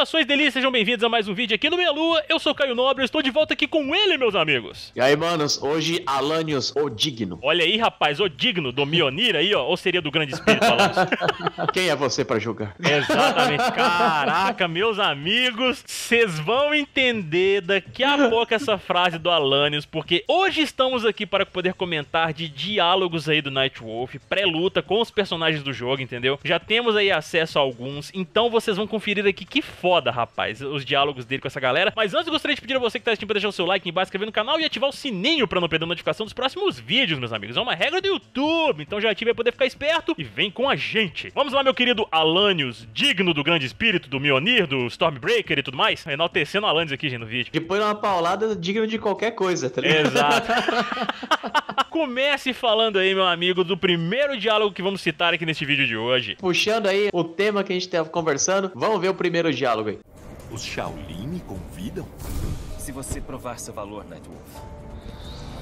Saudações, delícias, sejam bem-vindos a mais um vídeo aqui no Meia-Lua. Eu sou Caio Nobre, estou de volta aqui com ele, meus amigos. E aí, manos, hoje Alanius, o digno. Olha aí, rapaz, o digno do Mjolnir aí, ó. Ou seria do grande espírito, Alanius? Quem é você pra julgar? Exatamente. Caraca, meus amigos, vocês vão entender daqui a pouco essa frase do Alanius, porque hoje estamos aqui para poder comentar de diálogos aí do Nightwolf, pré-luta com os personagens do jogo, entendeu? Já temos aí acesso a alguns, então vocês vão conferir aqui que foda, rapaz, os diálogos dele com essa galera. Mas antes eu gostaria de pedir a você que tá assistindo pra deixar o seu like aqui embaixo, inscrever no canal e ativar o sininho pra não perder a notificação dos próximos vídeos, meus amigos. É uma regra do YouTube, então já ative pra poder ficar esperto e vem com a gente. Vamos lá, meu querido Alanius, digno do grande espírito, do Mjolnir, do Stormbreaker e tudo mais. Enaltecendo Alanius aqui, gente, no vídeo. Depois de uma paulada, digno de qualquer coisa, tá ligado? Exato. Comece falando aí, meu amigo, do primeiro diálogo que vamos citar aqui neste vídeo de hoje. Puxando aí o tema que a gente tava conversando, vamos ver o primeiro diálogo aí. Os Shaolin me convidam? Se você provar seu valor, Nightwolf.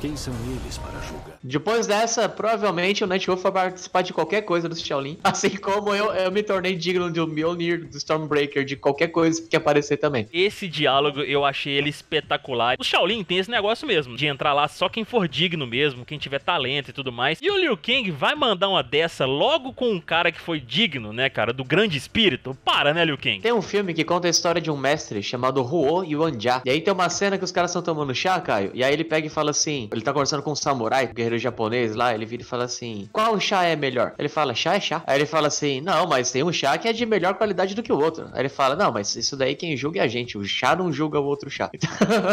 Quem são eles para julgar? Depois dessa, provavelmente o Nightwolf vai participar de qualquer coisa do Shaolin. Assim como eu me tornei digno do Mjolnir, do Stormbreaker, de qualquer coisa que aparecer também. Esse diálogo, eu achei ele espetacular. O Shaolin tem esse negócio mesmo, de entrar lá só quem for digno mesmo, quem tiver talento e tudo mais. E o Liu Kang vai mandar uma dessa logo com um cara que foi digno, né, cara? Do grande espírito. Para, né, Liu Kang? Tem um filme que conta a história de um mestre chamado Huo Yuanjia. E aí tem uma cena que os caras estão tomando chá, Caio. E aí ele pega e fala assim... Ele tá conversando com um samurai, um guerreiro japonês lá. Ele vira e fala assim, qual chá é melhor? Ele fala, chá é chá. Aí ele fala assim, não, mas tem um chá que é de melhor qualidade do que o outro. Aí ele fala, não, mas isso daí quem julga é a gente. O chá não julga o outro chá.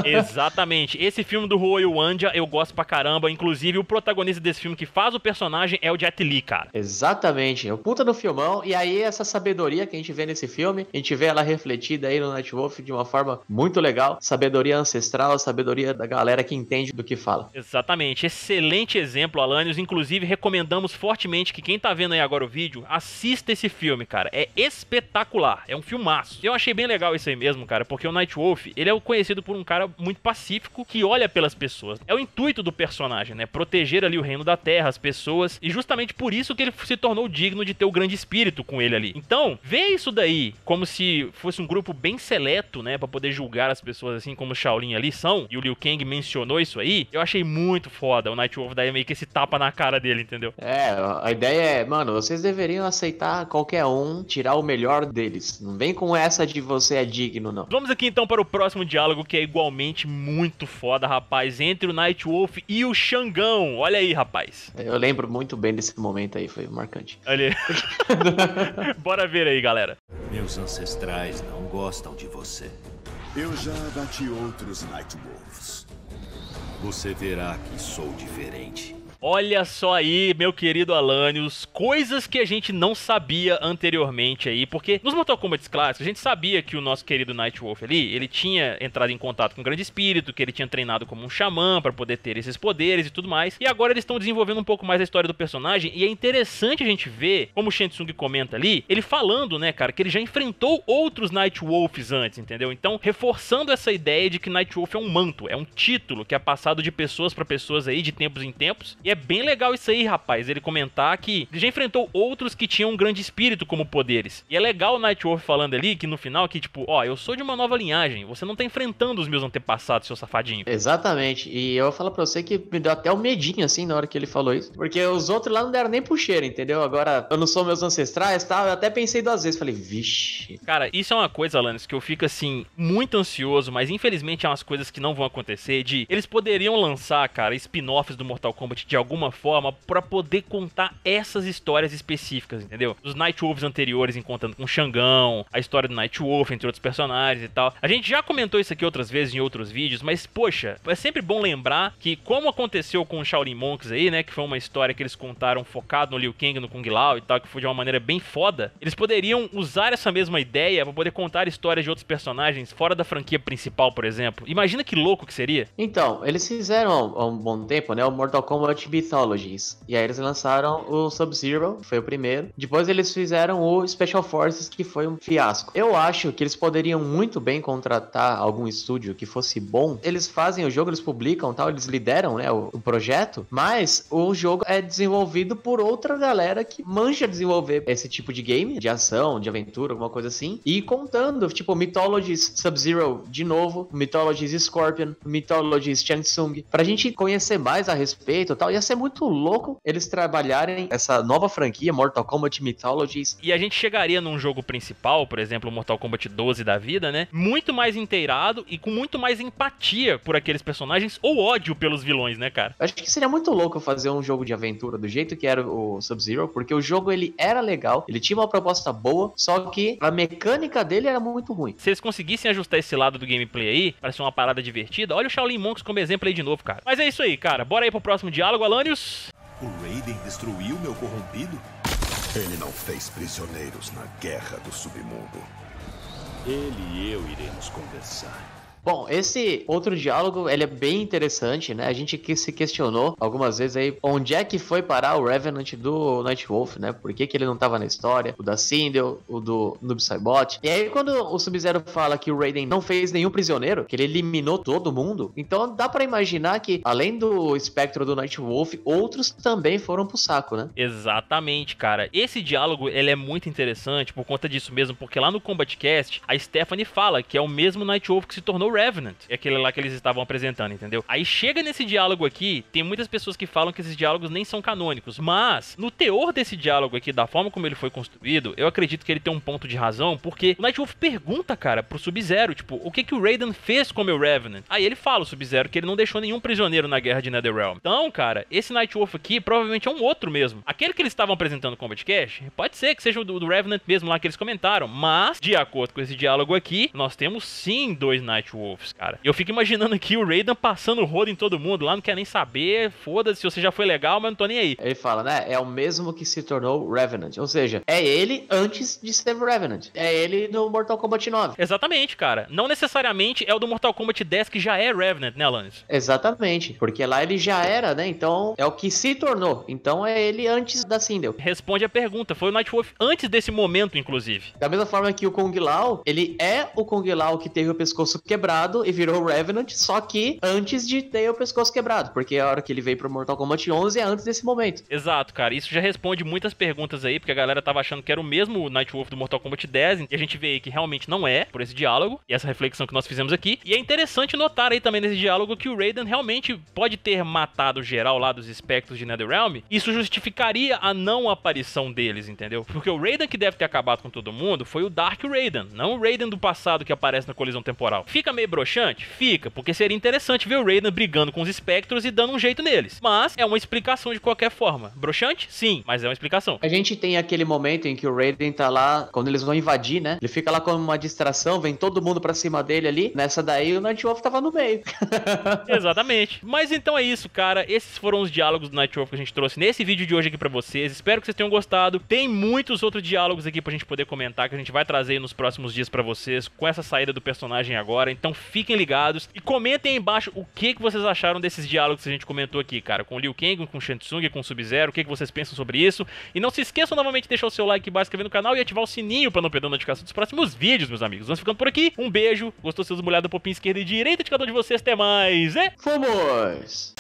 Exatamente. Esse filme do Huo Yuanjia eu gosto pra caramba. Inclusive, o protagonista desse filme que faz o personagem é o Jet Li, cara. Exatamente. É o puta do filmão. E aí essa sabedoria que a gente vê nesse filme, a gente vê ela refletida aí no Nightwolf de uma forma muito legal. Sabedoria ancestral, sabedoria da galera que entende do que fala. Exatamente, excelente exemplo, Alanius. Inclusive, recomendamos fortemente que quem tá vendo aí agora o vídeo, assista esse filme, cara. É espetacular, é um filmaço. Eu achei bem legal isso aí mesmo, cara, porque o Nightwolf, ele é conhecido por um cara muito pacífico, que olha pelas pessoas. É o intuito do personagem, né? Proteger ali o reino da terra, as pessoas. E justamente por isso que ele se tornou digno de ter o grande espírito com ele ali. Então, vê isso daí como se fosse um grupo bem seleto, né? Pra poder julgar as pessoas assim como o Shaolin ali são. E o Liu Kang mencionou isso aí. Eu achei muito foda o Nightwolf daí meio que esse tapa na cara dele, entendeu? É, a ideia é, mano, vocês deveriam aceitar qualquer um, tirar o melhor deles. Não vem com essa de você é digno, não. Vamos aqui então para o próximo diálogo que é igualmente muito foda, rapaz, entre o Nightwolf e o Xangão. Olha aí, rapaz. Eu lembro muito bem desse momento aí, foi marcante. Olha aí. Bora ver aí, galera. Meus ancestrais não gostam de você. Eu já bati outros Nightwolves. Você verá que sou diferente. Olha só aí, meu querido Alanius, coisas que a gente não sabia anteriormente aí, porque nos Mortal Kombat clássicos a gente sabia que o nosso querido Nightwolf ali, ele tinha entrado em contato com o grande espírito, que ele tinha treinado como um xamã pra poder ter esses poderes e tudo mais, e agora eles estão desenvolvendo um pouco mais a história do personagem, e é interessante a gente ver, como o Shang Tsung comenta ali, ele falando, né, cara, que ele já enfrentou outros Nightwolfs antes, entendeu? Então, reforçando essa ideia de que Nightwolf é um manto, é um título que é passado de pessoas pra pessoas aí, de tempos em tempos, e é bem legal isso aí, rapaz, ele comentar que ele já enfrentou outros que tinham um grande espírito como poderes. E é legal o Nightwolf falando ali, que no final, que tipo, ó, eu sou de uma nova linhagem, você não tá enfrentando os meus antepassados, seu safadinho. Exatamente, e eu vou falar pra você que me deu até um medinho, assim, na hora que ele falou isso, porque os outros lá não deram nem puxeira, entendeu? Agora, eu não sou meus ancestrais, tá? Eu até pensei duas vezes, falei, vixe. Cara, isso é uma coisa, Alanius, que eu fico, assim, muito ansioso, mas infelizmente é umas coisas que não vão acontecer, de eles poderiam lançar, cara, spin-offs do Mortal Kombat de alguma forma pra poder contar essas histórias específicas, entendeu? Os Nightwolves anteriores encontrando com o Xangão, a história do Nightwolf, entre outros personagens e tal. A gente já comentou isso aqui outras vezes em outros vídeos, mas, poxa, é sempre bom lembrar que como aconteceu com o Shaolin Monks aí, né, que foi uma história que eles contaram focado no Liu Kang, no Kung Lao e tal, que foi de uma maneira bem foda, eles poderiam usar essa mesma ideia pra poder contar histórias de outros personagens fora da franquia principal, por exemplo. Imagina que louco que seria. Então, eles fizeram há um bom tempo, né, o Mortal Kombat Kombat Mythologies. E aí eles lançaram o Sub-Zero, que foi o primeiro. Depois eles fizeram o Special Forces, que foi um fiasco. Eu acho que eles poderiam muito bem contratar algum estúdio que fosse bom. Eles fazem o jogo, eles publicam tal, eles lideram, né, o projeto, mas o jogo é desenvolvido por outra galera que manja desenvolver esse tipo de game, de ação, de aventura, alguma coisa assim. E contando, tipo, Mythologies Sub-Zero de novo, Mythologies Scorpion, Mythologies Shang Tsung, pra gente conhecer mais a respeito e tal. Ia ser muito louco eles trabalharem essa nova franquia, Mortal Kombat Mythologies. E a gente chegaria num jogo principal, por exemplo, Mortal Kombat 12 da vida, né? Muito mais inteirado e com muito mais empatia por aqueles personagens ou ódio pelos vilões, né, cara? Acho que seria muito louco fazer um jogo de aventura do jeito que era o Sub-Zero, porque o jogo, ele era legal, ele tinha uma proposta boa, só que a mecânica dele era muito ruim. Se eles conseguissem ajustar esse lado do gameplay aí, pra ser uma parada divertida, olha o Shaolin Monks como exemplo aí de novo, cara. Mas é isso aí, cara. Bora aí pro próximo diálogo, Alanius. O Raiden destruiu meu corrompido? Ele não fez prisioneiros na guerra do submundo. Ele e eu iremos conversar. Bom, esse outro diálogo, ele é bem interessante, né? A gente que se questionou algumas vezes aí onde é que foi parar o Revenant do Nightwolf, né? Por que que ele não tava na história? O da Sindel, o do Noob Saibot. E aí quando o Sub-Zero fala que o Raiden não fez nenhum prisioneiro, que ele eliminou todo mundo, então dá pra imaginar que além do espectro do Nightwolf, outros também foram pro saco, né? Exatamente, cara. Esse diálogo, ele é muito interessante por conta disso mesmo, porque lá no Kombat Kast, a Stephanie fala que é o mesmo Nightwolf que se tornou Revenant, é aquele lá que eles estavam apresentando, entendeu? Aí chega nesse diálogo aqui, tem muitas pessoas que falam que esses diálogos nem são canônicos, mas no teor desse diálogo aqui, da forma como ele foi construído, eu acredito que ele tem um ponto de razão, porque o Nightwolf pergunta, cara, pro Sub-Zero, tipo, o que que o Raiden fez com o meu Revenant? Aí ele fala, o Sub-Zero, que ele não deixou nenhum prisioneiro na guerra de Netherrealm. Então, cara, esse Nightwolf aqui provavelmente é um outro mesmo. Aquele que eles estavam apresentando no Kombat Kast, pode ser que seja o do Revenant mesmo lá que eles comentaram, mas, de acordo com esse diálogo aqui, nós temos sim dois Nightwolf. Cara, eu fico imaginando aqui o Raiden passando o rodo em todo mundo, lá não quer nem saber, foda-se, você já foi legal, mas não tô nem aí. Ele fala, né, é o mesmo que se tornou Revenant, ou seja, é ele antes de ser Revenant, é ele do Mortal Kombat 9. Exatamente, cara, não necessariamente é o do Mortal Kombat 10 que já é Revenant, né, Alanis? Exatamente, porque lá ele já era, né, então é o que se tornou, então é ele antes da Sindel. Responde a pergunta, foi o Nightwolf antes desse momento, inclusive. Da mesma forma que o Kung Lao, ele é o Kung Lao que teve o pescoço quebrado e virou Revenant, só que antes de ter o pescoço quebrado, porque a hora que ele veio pro Mortal Kombat 11 é antes desse momento. Exato, cara, isso já responde muitas perguntas aí, porque a galera tava achando que era o mesmo Nightwolf do Mortal Kombat 10, e a gente vê aí que realmente não é, por esse diálogo, e essa reflexão que nós fizemos aqui, e é interessante notar aí também nesse diálogo que o Raiden realmente pode ter matado geral lá dos espectros de Netherrealm, isso justificaria a não aparição deles, entendeu? Porque o Raiden que deve ter acabado com todo mundo foi o Dark Raiden, não o Raiden do passado que aparece na colisão temporal. Fica meio broxante? Fica, porque seria interessante ver o Raiden brigando com os espectros e dando um jeito neles. Mas é uma explicação de qualquer forma. Broxante? Sim, mas é uma explicação. A gente tem aquele momento em que o Raiden tá lá, quando eles vão invadir, né? Ele fica lá como uma distração, vem todo mundo pra cima dele ali. Nessa daí o Nightwolf tava no meio. Exatamente. Mas então é isso, cara. Esses foram os diálogos do Nightwolf que a gente trouxe nesse vídeo de hoje aqui pra vocês. Espero que vocês tenham gostado. Tem muitos outros diálogos aqui pra gente poder comentar, que a gente vai trazer aí nos próximos dias pra vocês, com essa saída do personagem agora. Então fiquem ligados e comentem aí embaixo o que que vocês acharam desses diálogos que a gente comentou aqui, cara. Com o Liu Kang, com o Shang Tsung, com o Sub-Zero, o que que vocês pensam sobre isso. E não se esqueçam novamente de deixar o seu like aqui embaixo, se inscrever no canal e ativar o sininho pra não perder a notificação dos próximos vídeos, meus amigos. Vamos ficando por aqui. Um beijo. Gostou, seus molhados, popinha esquerda e direita de cada um de vocês. Até mais. E fomos!